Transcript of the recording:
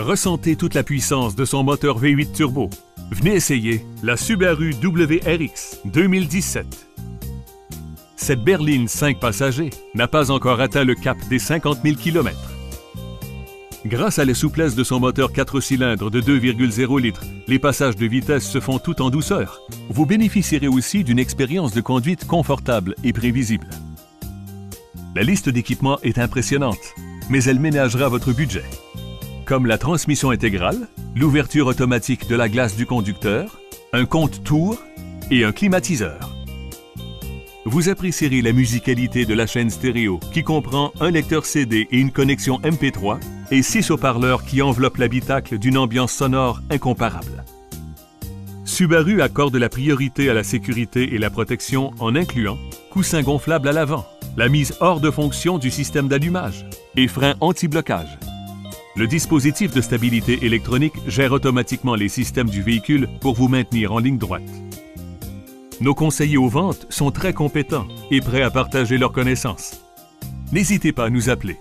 Ressentez toute la puissance de son moteur V8 turbo. Venez essayer la Subaru WRX 2017. Cette berline 5 passagers n'a pas encore atteint le cap des 50 000 km. Grâce à la souplesse de son moteur 4 cylindres de 2,0 litres, les passages de vitesse se font tout en douceur. Vous bénéficierez aussi d'une expérience de conduite confortable et prévisible. La liste d'équipements est impressionnante, mais elle ménagera votre budget. Comme la transmission intégrale, l'ouverture automatique de la glace du conducteur, un compte-tours et un climatiseur. Vous apprécierez la musicalité de la chaîne stéréo qui comprend un lecteur CD et une connexion MP3 et 6 haut-parleurs qui enveloppent l'habitacle d'une ambiance sonore incomparable. Subaru accorde la priorité à la sécurité et la protection en incluant coussin gonflable à l'avant, la mise hors de fonction du système d'allumage et freins anti-blocage. Le dispositif de stabilité électronique gère automatiquement les systèmes du véhicule pour vous maintenir en ligne droite. Nos conseillers aux ventes sont très compétents et prêts à partager leurs connaissances. N'hésitez pas à nous appeler.